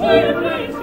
Hey, please.